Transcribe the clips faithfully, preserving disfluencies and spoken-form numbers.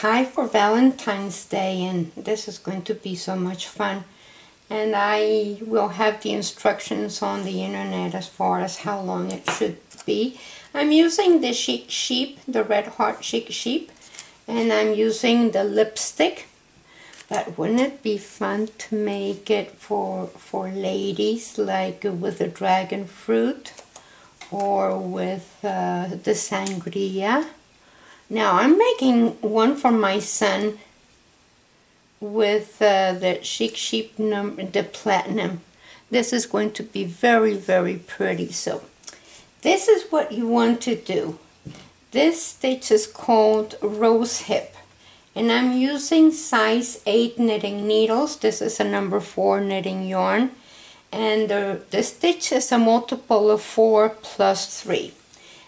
tie for Valentine's Day, and this is going to be so much fun. And I will have the instructions on the internet as far as how long it should be. I'm using the Chic Sheep, the Red Heart Chic Sheep, and I'm using the lipstick. But wouldn't it be fun to make it for, for ladies, like with a dragon fruit or with uh, the sangria? Now I'm making one for my son with uh, the Chic Sheep number, the platinum. This is going to be very, very pretty. So this is what you want to do. This stitch is called Rosehip, and I'm using size eight knitting needles. This is a number four knitting yarn, and the, the stitch is a multiple of four plus three.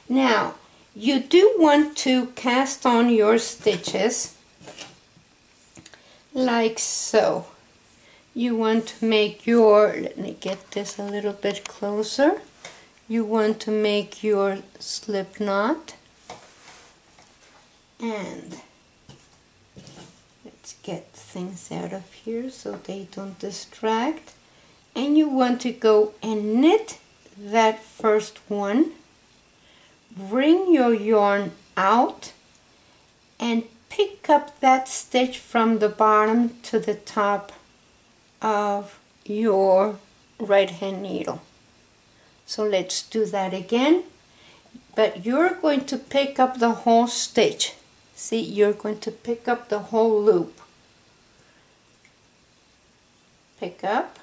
Now you do want to cast on your stitches like so. You want to make your, let me get this a little bit closer, you want to make your slip knot, and let's get things out of here so they don't distract, and you want to go and knit that first one, bring your yarn out and pick up that stitch from the bottom to the top of your right hand needle. So let's do that again, but you're going to pick up the whole stitch. See, you're going to pick up the whole loop. Pick up,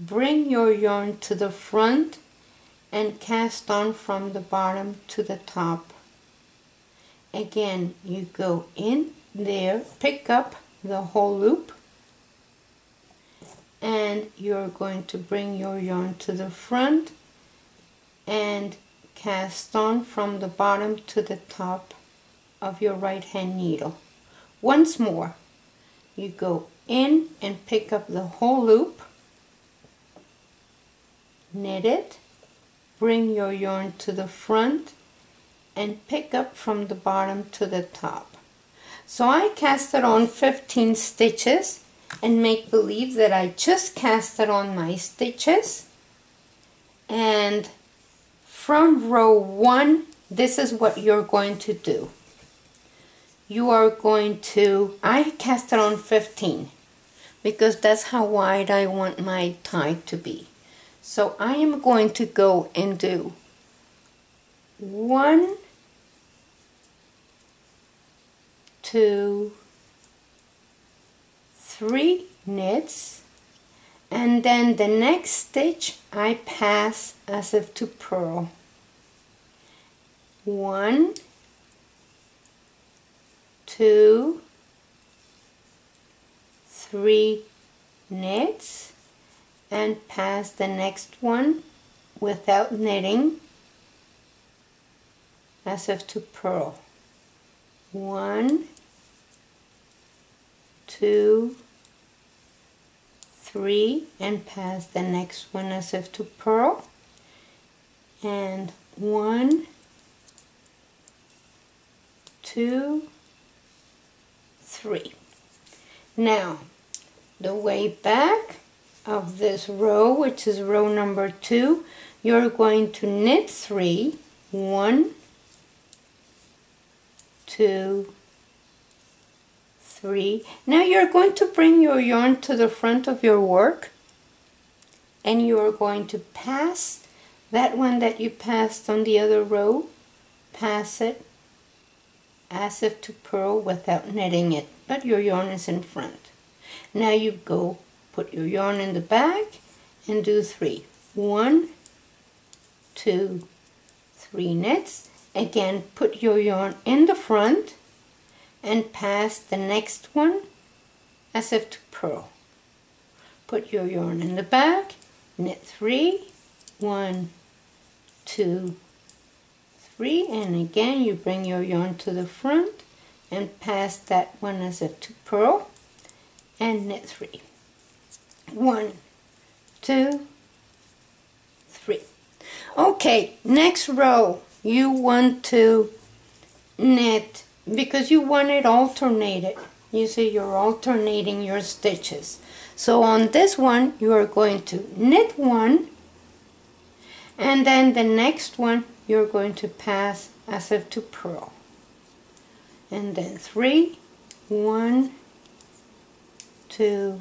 bring your yarn to the front and cast on from the bottom to the top. Again, you go in there, pick up the whole loop, and you're going to bring your yarn to the front and cast on from the bottom to the top of your right hand needle. Once more, you go in and pick up the whole loop, knit it, bring your yarn to the front and pick up from the bottom to the top. So I casted on fifteen stitches, and make believe that I just casted on my stitches, and from row one, this is what you're going to do. You are going to, I casted on fifteen because that's how wide I want my tie to be. So I am going to go and do one, two, three knits, and then the next stitch I pass as if to purl. One, two, three knits, and pass the next one without knitting as if to purl. One, two, three, and pass the next one as if to purl. And one, two, three. Now, the way back of this row, which is row number two, you're going to knit three, one, two, three. Now you're going to bring your yarn to the front of your work, and you're going to pass that one that you passed on the other row, pass it as if to purl without knitting it, but your yarn is in front. Now you go put your yarn in the back and do three. One, two, three knits. Again, put your yarn in the front and pass the next one as if to purl. Put your yarn in the back, knit three, one, two, three, and again you bring your yarn to the front and pass that one as if to purl and knit three. One, two, three. Okay, next row. You want to knit because you want it alternated. You see, you're alternating your stitches. So on this one, you are going to knit one, and then the next one, you're going to pass as if to purl. And then three, one, two,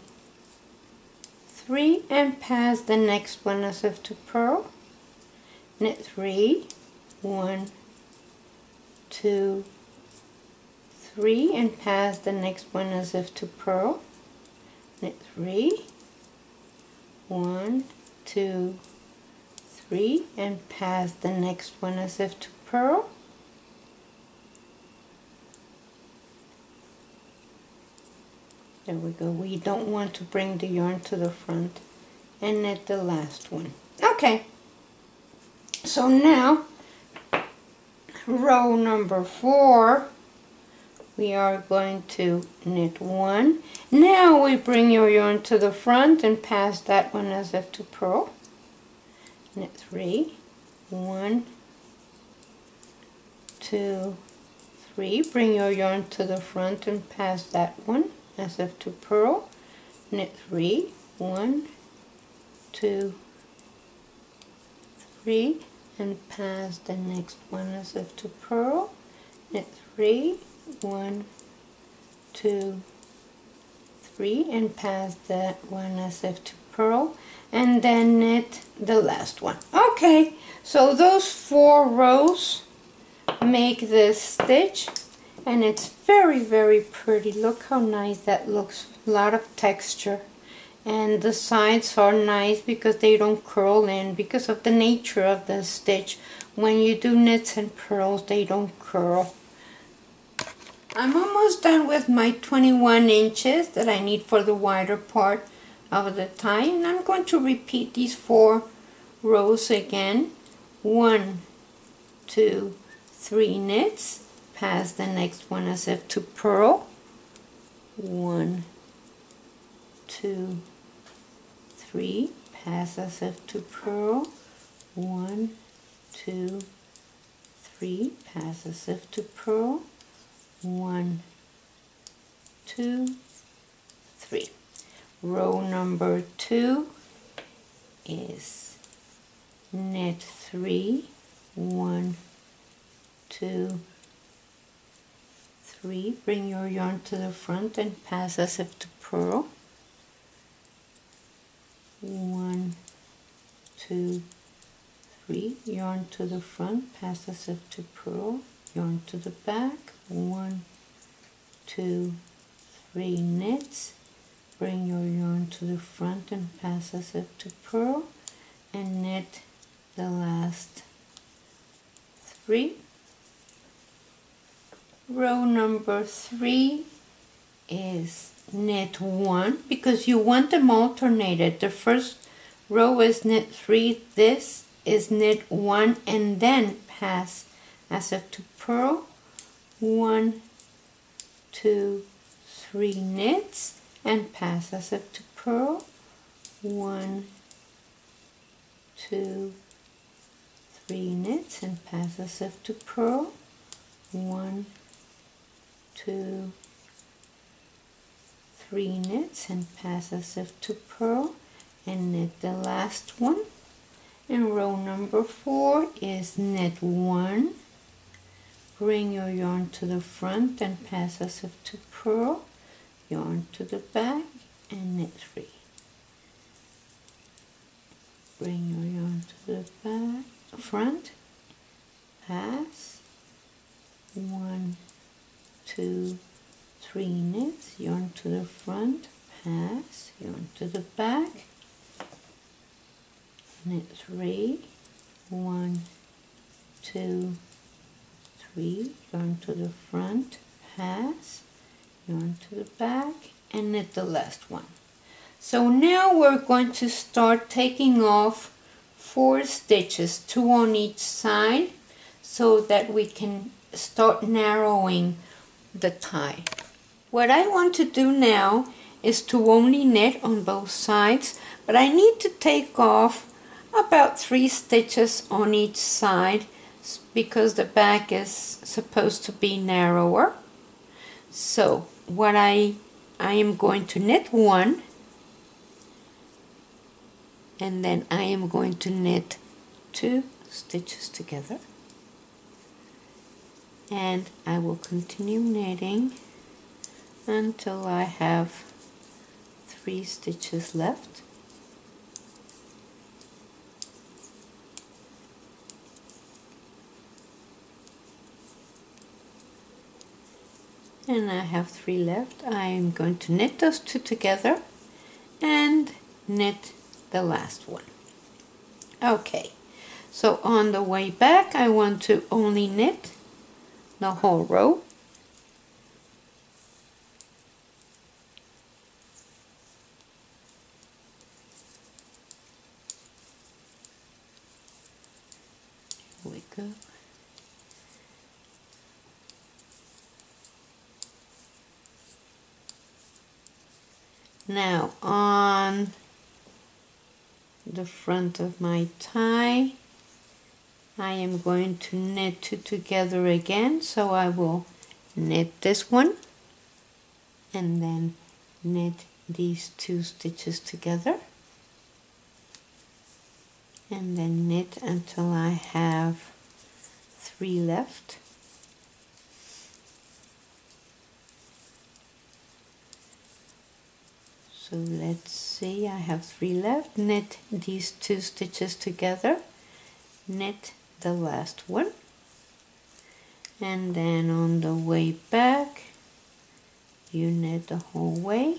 three, and pass the next one as if to purl. Knit three, one, two, three, and pass the next one as if to purl. Knit three, one, two, three, and pass the next one as if to purl. There we go. We don't want to bring the yarn to the front, and knit the last one. Okay, so now row number four, we are going to knit one. Now we bring your yarn to the front and pass that one as if to purl. Knit three, one, two, three, bring your yarn to the front and pass that one as if to purl. Knit three, one, two, three, and pass the next one as if to purl. Knit three, one, two, three, and pass that one as if to purl, and then knit the last one. Okay, so those four rows make this stitch, and it's very, very pretty. Look how nice that looks. A lot of texture, and the sides are nice because they don't curl in because of the nature of the stitch. When you do knits and purls, they don't curl. I'm almost done with my twenty-one inches that I need for the wider part of the tie, and I'm going to repeat these four rows again. One, two, three knits, pass the next one as if to purl. One, two, three, pass as if to purl. One, two, three, pass as if to purl. One, two, three. Row number two is knit three, one, two, three, bring your yarn to the front and pass as if to purl. One, two, three, yarn to the front, pass as if to purl, yarn to the back. One, two, three knits, bring your yarn to the front and pass as if to purl, and knit the last three. Row number three is knit one, because you want them alternated. The first row is knit three, this is knit one, and then pass as if to purl. One, two, three knits, and pass as if to purl. One, two, three knits, and pass as if to purl. One, two, three knits, and pass as if to purl, and knit the last one. And row number four is knit one, bring your yarn to the front and pass as if to purl, yarn to the back, and knit three. Bring your yarn to the back, front, pass, one, two, three knits, yarn to the front, pass, yarn to the back, knit three, one, two, three, yarn to the front, pass, yarn to the back, and knit the last one. So now we're going to start taking off four stitches, two on each side, so that we can start narrowing the tie. What I want to do now is to only knit on both sides, but I need to take off about three stitches on each side because the back is supposed to be narrower. So what I I am going to knit one, and then I am going to knit two stitches together, and I will continue knitting until I have three stitches left. And I have three left. I am going to knit those two together and knit the last one. Okay, so on the way back I want to only knit the whole row. Here we go. Now on the front of my tie I am going to knit two together again, so I will knit this one and then knit these two stitches together and then knit until I have three left. So let's see, I have three left. Knit these two stitches together, knit the last one, and then on the way back you knit the whole way.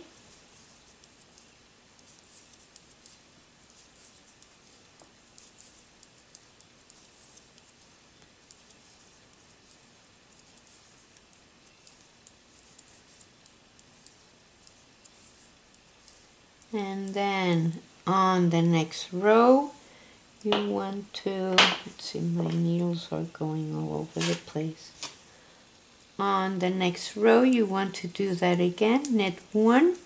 And then on the next row you want to, let's see, my needles are going all over the place. On the next row you want to do that again, knit one,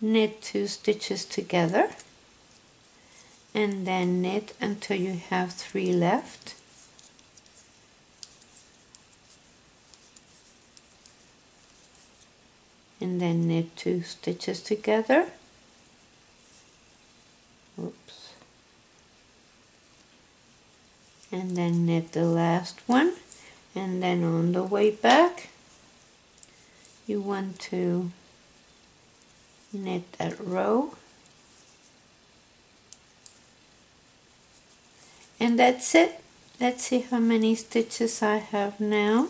knit two stitches together, and then knit until you have three left. And then knit two stitches together. Oops. And then knit the last one, and then on the way back you want to knit that row. And that's it. Let's see how many stitches I have now.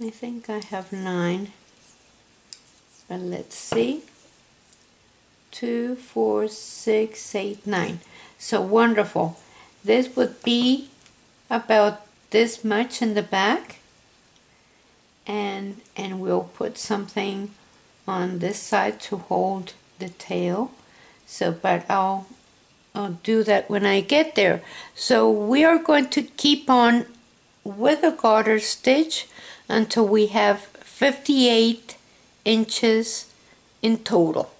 I think I have nine, but let's see. Two, four, six, eight, nine. So wonderful. This would be about this much in the back, and and we'll put something on this side to hold the tail. So, but I'll I'll do that when I get there. So we are going to keep on with a garter stitch until we have fifty-eight inches in total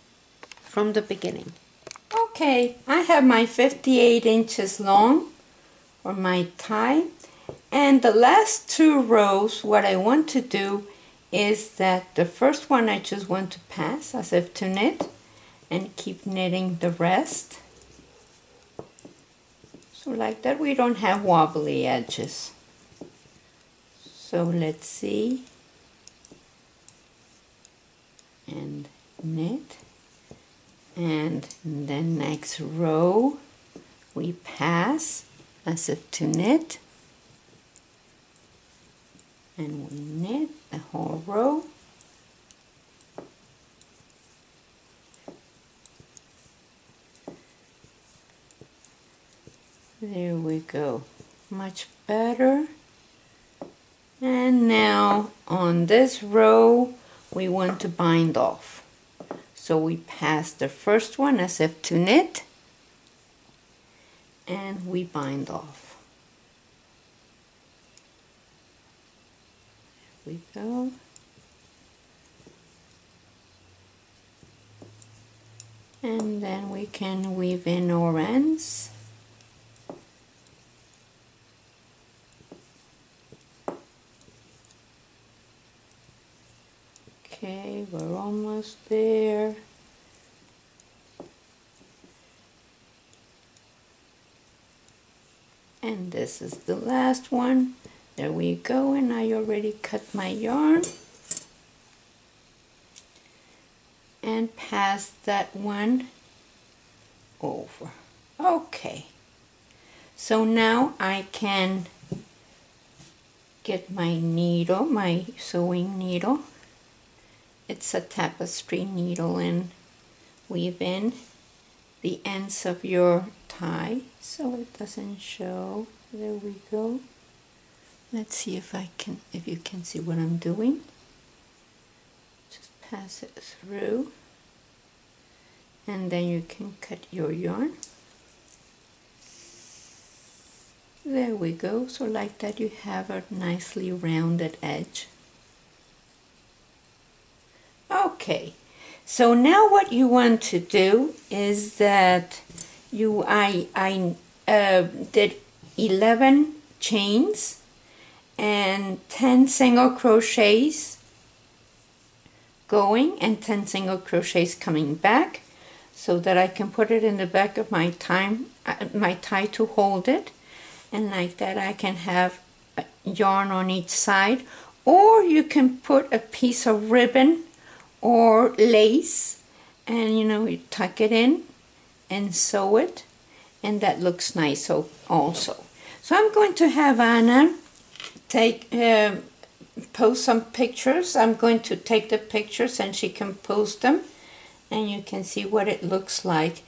from the beginning. Okay, I have my fifty-eight inches long or my tie, and the last two rows what I want to do is that the first one I just want to pass as if to knit and keep knitting the rest. So like that we don't have wobbly edges. So let's see, and knit, and the next row we pass as if to knit, and we knit the whole row, there we go, much better. And now on this row we want to bind off, so we pass the first one as if to knit and we bind off. There we go. And then we can weave in our ends. we're almost there. And this is the last one. There we go, and I already cut my yarn and pass that one over. Okay, so now I can get my needle, my sewing needle. It's a tapestry needle, and weave in the ends of your tie so it doesn't show. There we go. Let's see if I can, if you can see what I'm doing. Just pass it through, and then you can cut your yarn. There we go. So like that, you have a nicely rounded edge. Okay, so now what you want to do is that you I I uh, did eleven chains and ten single crochets going and ten single crochets coming back, so that I can put it in the back of my time my tie to hold it, and like that I can have a yarn on each side, or you can put a piece of ribbon or lace and, you know, you tuck it in and sew it, and that looks nice also. So I'm going to have Anna take uh, post some pictures. I'm going to take the pictures and she can post them, and you can see what it looks like.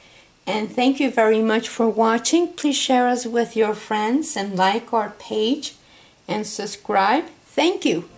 And thank you very much for watching. Please share us with your friends and like our page and subscribe. Thank you.